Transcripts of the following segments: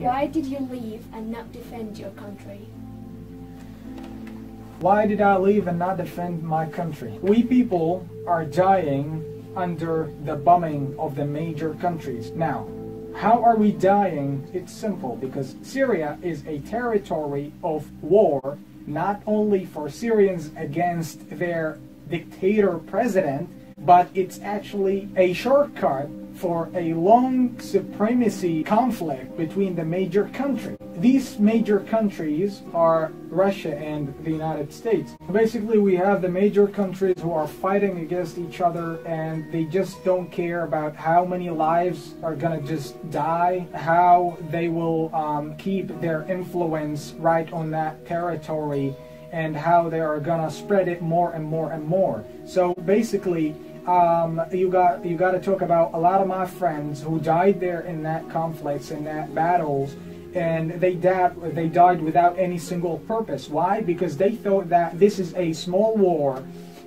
Why did you leave and not defend your country? Why did I leave and not defend my country? We people are dying under the bombing of the major countries. Now, how are we dying? It's simple, because Syria is a territory of war, not only for Syrians against their dictator president, but it's actually a shortcut for a long supremacy conflict between the major countries. These major countries are Russia and the United States. Basically, we have the major countries who are fighting against each other, and they just don't care about how many lives are gonna just die, how they will keep their influence right on that territory, and how they are gonna spread it more and more and more. So basically, you got to talk about a lot of my friends who died there in that conflicts, in that battles, and they died without any single purpose. Why? Because they thought that this is a small war,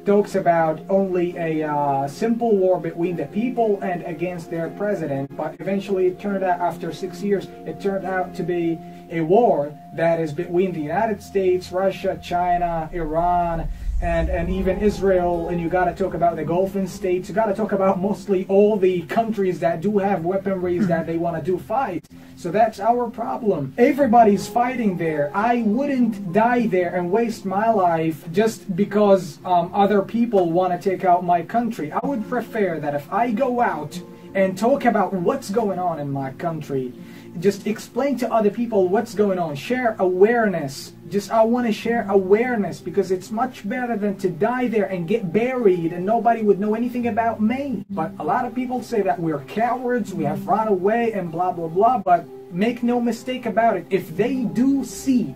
talks about only a simple war between the people and against their president. But eventually it turned out, after 6 years, it turned out to be a war that is between the United States, Russia, China, Iran, and even Israel. And you gotta talk about the Gulf states, you gotta talk about mostly all the countries that do have weaponries that they wanna do fight. So that's our problem. Everybody's fighting there. I wouldn't die there and waste my life just because other people want to take out my country. I would prefer that if I go out and talk about what's going on in my country, just explain to other people what's going on, share awareness. Just I want to share awareness, because it's much better than to die there and get buried and nobody would know anything about me. But a lot of people say that we're cowards, we have run away and blah blah blah, but make no mistake about it, if they do see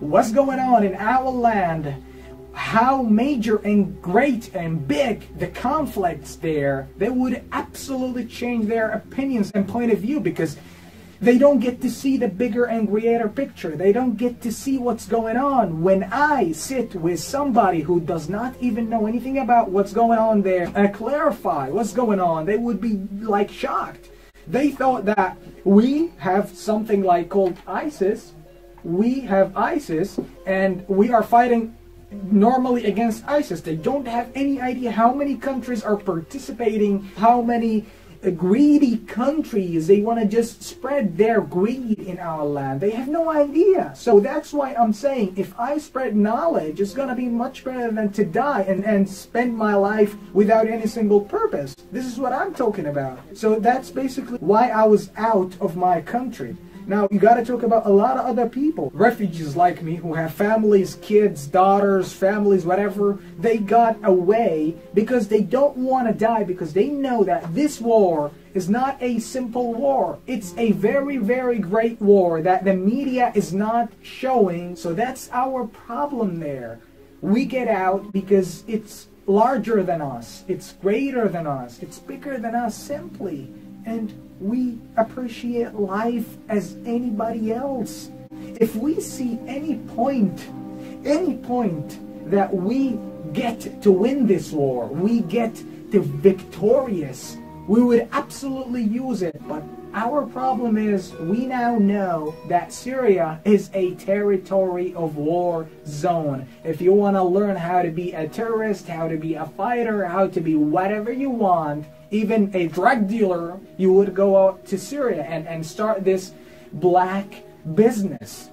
what's going on in our land, how major and great and big the conflicts there, they would absolutely change their opinions and point of view, because they don't get to see the bigger and greater picture. They don't get to see what's going on. When I sit with somebody who does not even know anything about what's going on there and clarify what's going on, they would be like shocked. They thought that we have something like called ISIS. We have ISIS and we are fighting normally against ISIS. They don't have any idea how many countries are participating, how many greedy countries, they want to just spread their greed in our land. They have no idea. So that's why I'm saying, if I spread knowledge, it's going to be much better than to die and spend my life without any single purpose. This is what I'm talking about. So that's basically why I was out of my country. Now, you got to talk about a lot of other people. Refugees like me who have families, kids, daughters, families, whatever, they got away because they don't want to die, because they know that this war is not a simple war. It's a very, very great war that the media is not showing. So that's our problem there. We get out because it's larger than us. It's greater than us. It's bigger than us, simply. And we appreciate life as anybody else. If we see any point that we get to win this war, we get to victorious, we would absolutely use it. But our problem is, we now know that Syria is a territory of war zone. If you want to learn how to be a terrorist, how to be a fighter, how to be whatever you want, even a drug dealer, you would go out to Syria and start this black business.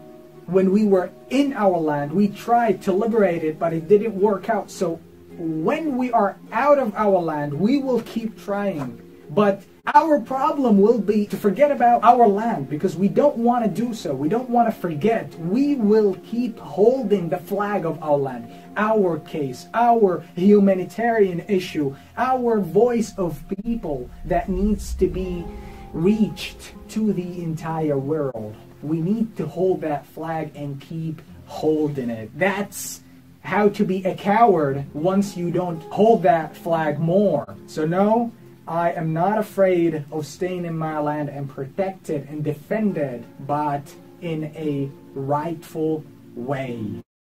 When we were in our land, we tried to liberate it, but it didn't work out. So when we are out of our land, we will keep trying. But our problem will be to forget about our land, because we don't want to do so. We don't want to forget. We will keep holding the flag of our land, our case, our humanitarian issue, our voice of people that needs to be reached to the entire world. We need to hold that flag and keep holding it. That's how to be a coward, once you don't hold that flag more. So no, I am not afraid of staying in my land and protected and defended, but in a rightful way.